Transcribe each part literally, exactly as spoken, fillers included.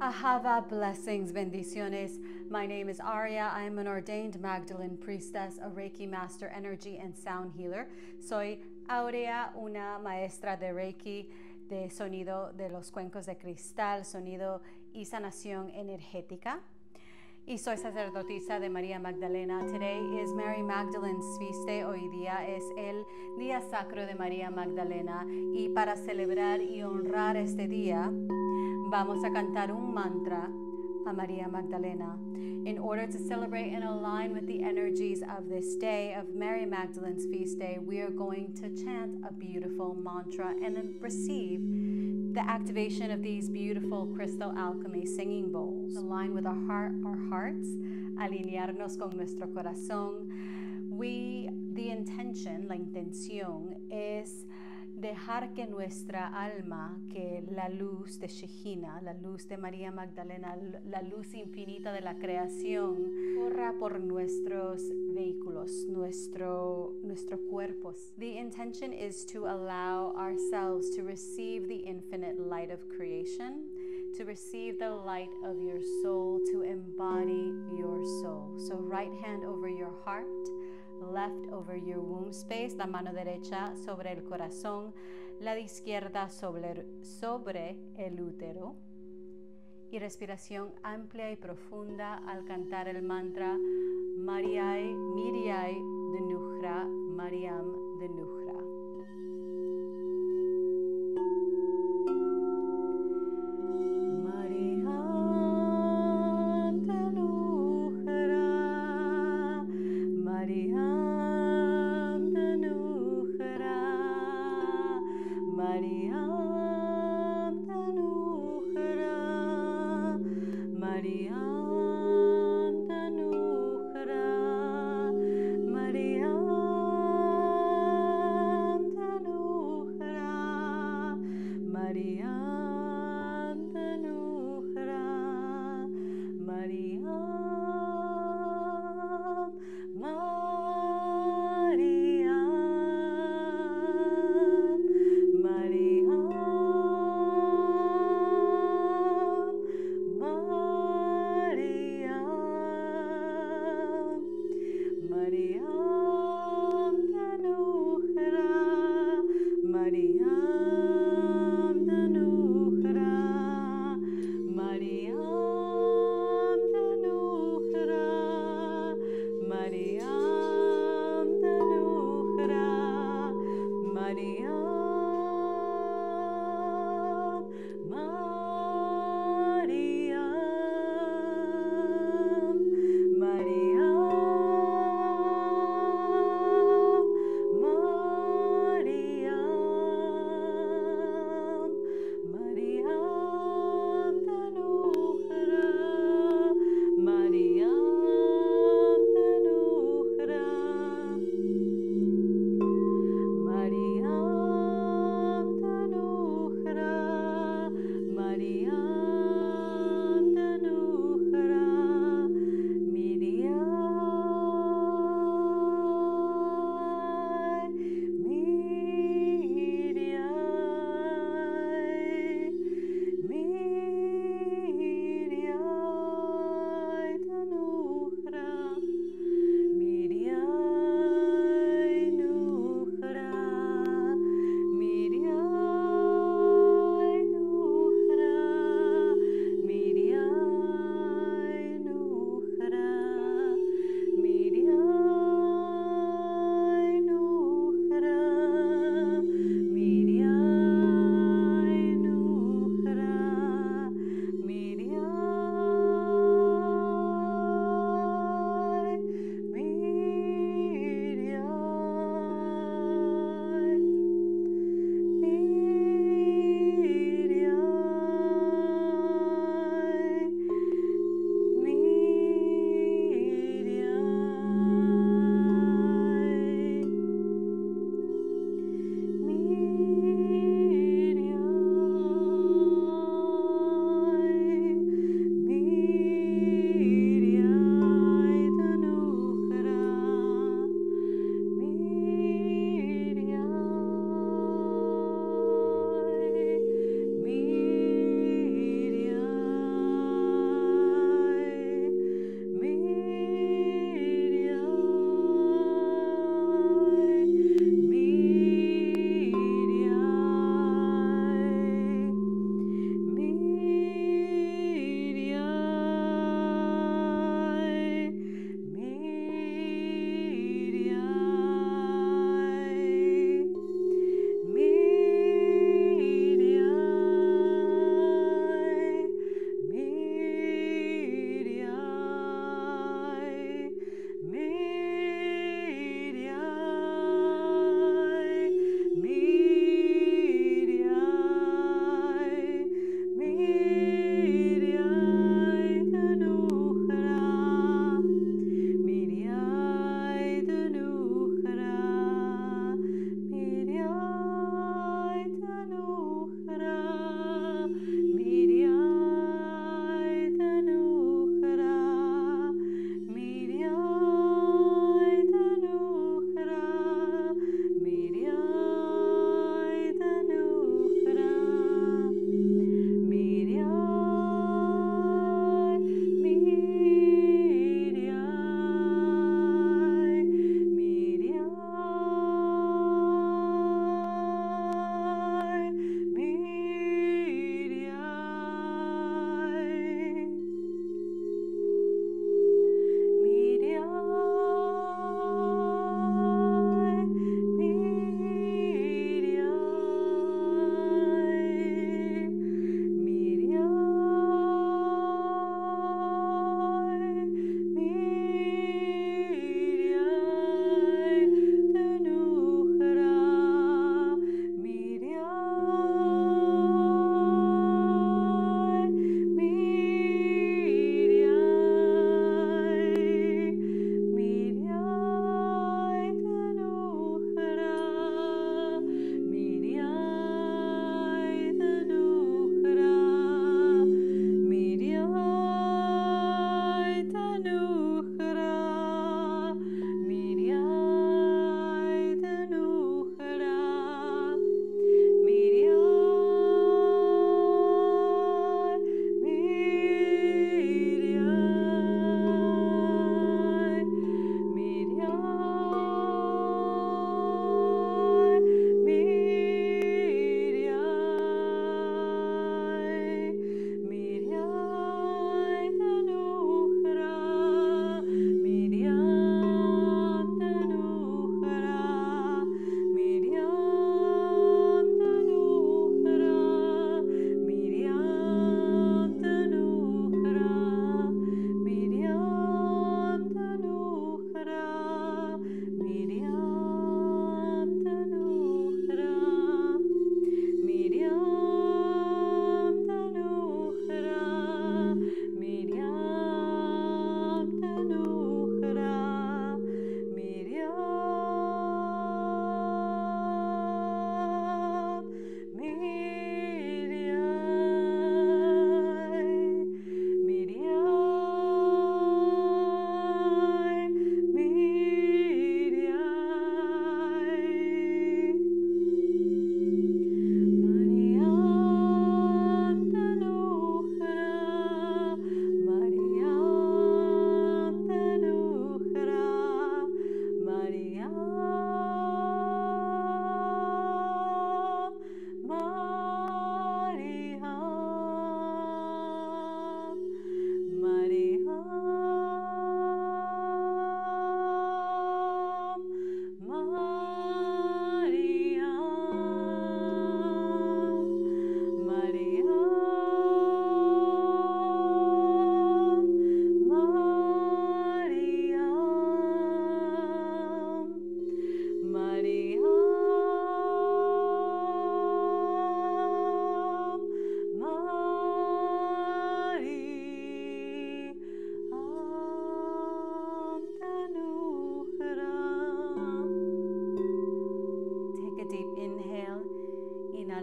Ahava, blessings, bendiciones. My name is Aria. I am an ordained Magdalene priestess, a Reiki master, energy and sound healer. Soy Aurea, una maestra de Reiki, de sonido de los cuencos de cristal, sonido y sanación energética. Y soy sacerdotisa de María Magdalena. Today is Mary Magdalene's feast day. Hoy día es el día sacro de María Magdalena. Y para celebrar y honrar este día, vamos a cantar un mantra a María Magdalena. In order to celebrate and align with the energies of this day, of Mary Magdalene's feast day, we are going to chant a beautiful mantra and then receive the activation of these beautiful crystal alchemy singing bowls. Align with our heart, our hearts, alinearnos con nuestro corazón. We, the intention, la intención, es dejar que nuestra alma, que la luz de Shekinah, la luz de María Magdalena, la luz infinita de la creación, corra por nuestros vehículos, nuestro, nuestros cuerpos. The intention is to allow ourselves to receive the infinite light of creation, to receive the light of your soul, to embody your soul. So right hand over your heart, left over your womb space, la mano derecha sobre el corazón, la izquierda sobre, sobre el útero. Y respiración amplia y profunda al cantar el mantra Mariam, Miriam de Nujra, Mariam de Nujra. Mariam de Nujra.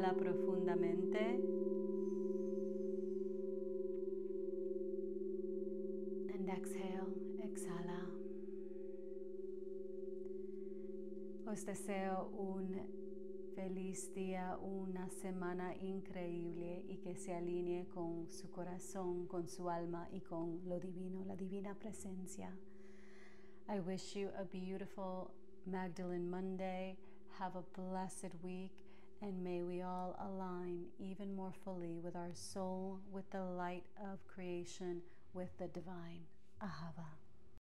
Inhala profundamente. And exhale, exhala. Os deseo un feliz día, una semana increíble y que se alinee con su corazón, con su alma y con lo divino, la divina presencia. I wish you a beautiful Magdalene Monday. Have a blessed week, and may we all align even more fully with our soul, with the light of creation, with the divine. Ahava.